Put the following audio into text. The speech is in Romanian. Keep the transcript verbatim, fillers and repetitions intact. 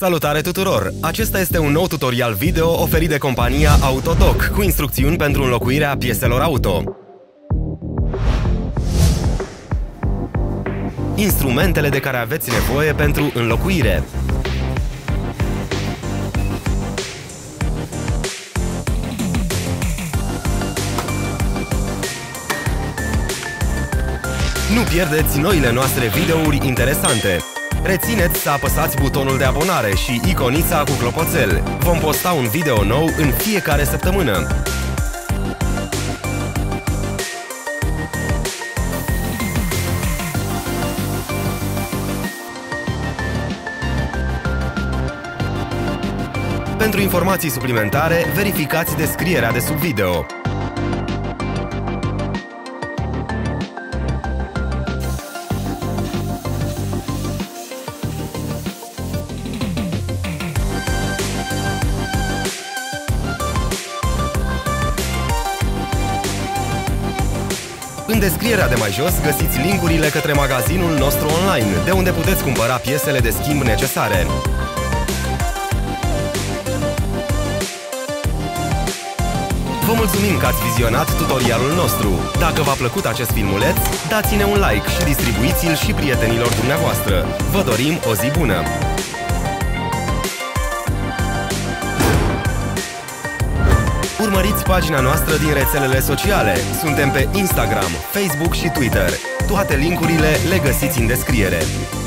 Salutare tuturor! Acesta este un nou tutorial video oferit de compania Autodoc cu instrucțiuni pentru înlocuirea pieselor auto. Instrumentele de care aveți nevoie pentru înlocuire. Nu pierdeți noile noastre videouri interesante! Rețineți să apăsați butonul de abonare și iconița cu clopoțel. Vom posta un video nou în fiecare săptămână. Pentru informații suplimentare, verificați descrierea de sub video. În descrierea de mai jos găsiți linkurile către magazinul nostru online, de unde puteți cumpăra piesele de schimb necesare. Vă mulțumim că ați vizionat tutorialul nostru. Dacă v-a plăcut acest filmuleț, dați-ne un like și distribuiți-l și prietenilor dumneavoastră. Vă dorim o zi bună! Urmăriți pagina noastră din rețelele sociale. Suntem pe Instagram, Facebook și Twitter. Toate linkurile le găsiți în descriere.